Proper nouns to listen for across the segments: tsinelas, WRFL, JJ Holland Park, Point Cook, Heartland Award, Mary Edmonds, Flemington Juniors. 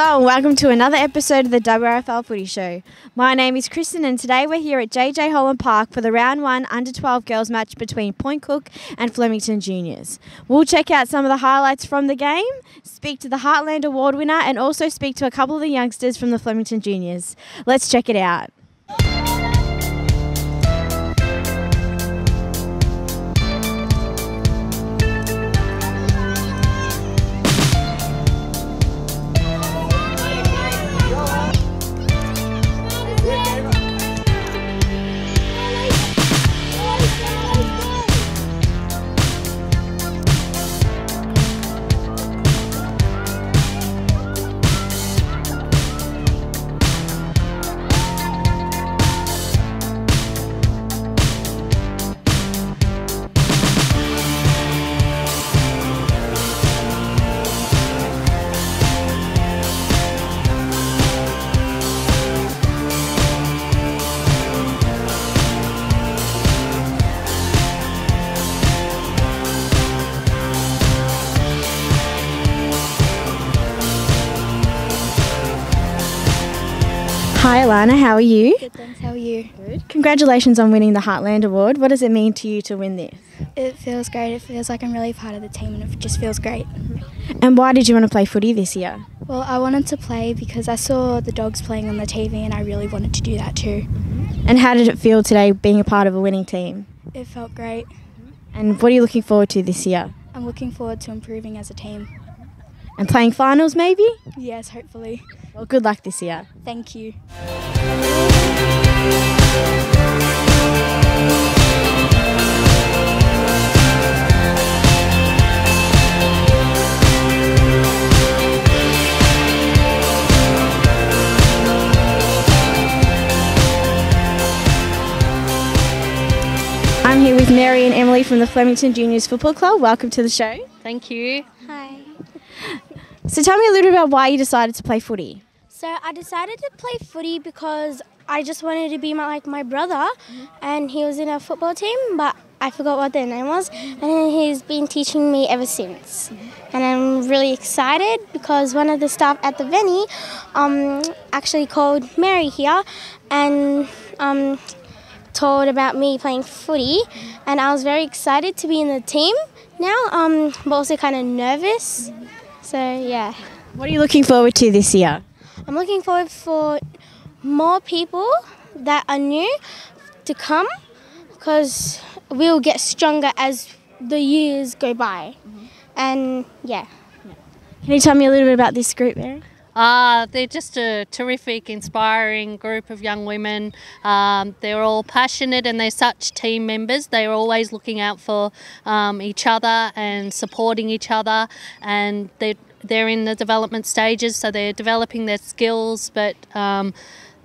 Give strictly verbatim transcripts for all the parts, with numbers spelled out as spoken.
Hello and welcome to another episode of the W R F L Footy Show. My name is Kristen and today we're here at J J Holland Park for the round one under twelve girls match between Point Cook and Flemington Juniors. We'll check out some of the highlights from the game, speak to the Heartland Award winner and also speak to a couple of the youngsters from the Flemington Juniors. Let's check it out. Hi Alana, how are you? Good, thanks. How are you? Good. Congratulations on winning the Heartland Award. What does it mean to you to win this? It feels great. It feels like I'm really part of the team and it just feels great. And why did you want to play footy this year? Well, I wanted to play because I saw the Dogs playing on the T V and I really wanted to do that too. And how did it feel today being a part of a winning team? It felt great. And what are you looking forward to this year? I'm looking forward to improving as a team. And playing finals maybe? Yes, hopefully. Well, good luck this year. Thank you. I'm here with Mary and Emily from the Flemington Juniors Football Club. Welcome to the show. Thank you. Hi. So tell me a little bit about why you decided to play footy. So I decided to play footy because I just wanted to be my, like my brother, and he was in a football team, but I forgot what their name was, and he's been teaching me ever since. And I'm really excited because one of the staff at the venue um, actually called Mary here and um, told about me playing footy, and I was very excited to be in the team now, um, but also kind of nervous. So, yeah. What are you looking forward to this year? I'm looking forward for more people that are new to come because we'll get stronger as the years go by. Mm-hmm. And, yeah. yeah. Can you tell me a little bit about this group, Mary? Uh, they're just a terrific, inspiring group of young women. Um, they're all passionate and they're such team members. They're always looking out for um, each other and supporting each other, and they're They're in the development stages, so they're developing their skills, but um,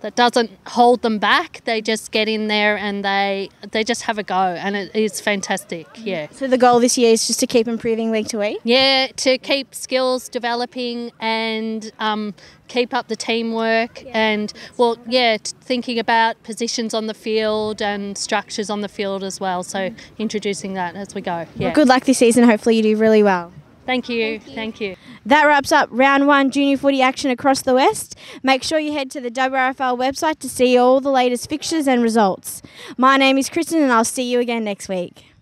that doesn't hold them back. They just get in there and they they just have a go, and it is fantastic, yeah. So the goal this year is just to keep improving week to week? Yeah, to keep skills developing and um, keep up the teamwork, yeah, and, well, yeah, t thinking about positions on the field and structures on the field as well, so mm. introducing that as we go, yeah. Well, good luck this season. Hopefully you do really well. Thank you. Thank you. Thank you. That wraps up round one junior footy action across the West. Make sure you head to the W R F L website to see all the latest fixtures and results. My name is Kristen and I'll see you again next week.